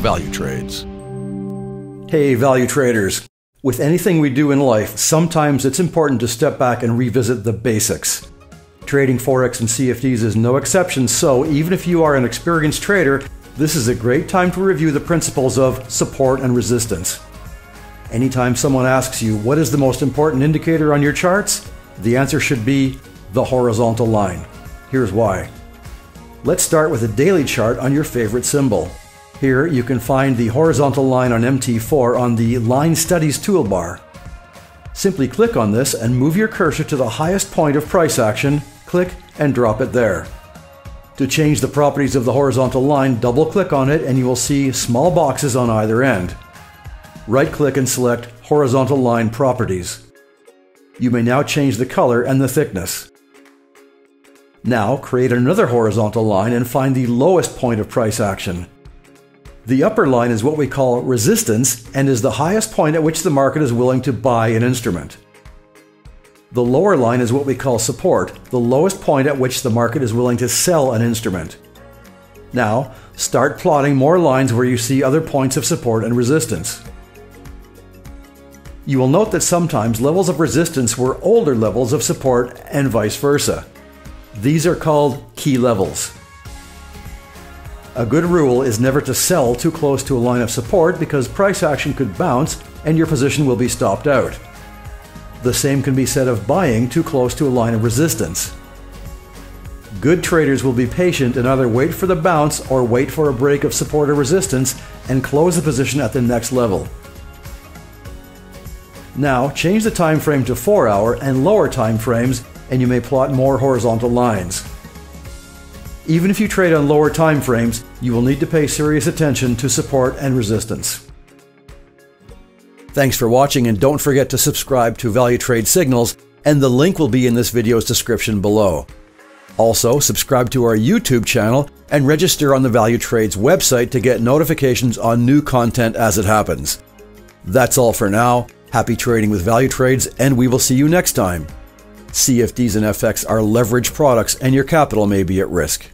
Valutrades. Hey, value traders. With anything we do in life, sometimes it's important to step back and revisit the basics. Trading Forex and CFDs is no exception, so even if you are an experienced trader, this is a great time to review the principles of support and resistance. Anytime someone asks you, what is the most important indicator on your charts? The answer should be the horizontal line. Here's why. Let's start with a daily chart on your favorite symbol. Here you can find the horizontal line on MT4 on the Line Studies toolbar. Simply click on this and move your cursor to the highest point of price action, click and drop it there. To change the properties of the horizontal line, double-click on it and you will see small boxes on either end. Right-click and select Horizontal Line Properties. You may now change the color and the thickness. Now create another horizontal line and find the lowest point of price action. The upper line is what we call resistance and is the highest point at which the market is willing to buy an instrument. The lower line is what we call support, the lowest point at which the market is willing to sell an instrument. Now, start plotting more lines where you see other points of support and resistance. You will note that sometimes levels of resistance were older levels of support and vice versa. These are called key levels. A good rule is never to sell too close to a line of support because price action could bounce and your position will be stopped out. The same can be said of buying too close to a line of resistance. Good traders will be patient and either wait for the bounce or wait for a break of support or resistance and close the position at the next level. Now change the time frame to 4-hour and lower time frames and you may plot more horizontal lines. Even if you trade on lower time frames, you will need to pay serious attention to support and resistance. Thanks for watching, and don't forget to subscribe to Valutrade Signals, and the link will be in this video's description below. Also, subscribe to our YouTube channel and register on the Valutrades website to get notifications on new content as it happens. That's all for now. Happy trading with Valutrades, and we will see you next time. CFDs and FX are leveraged products and your capital may be at risk.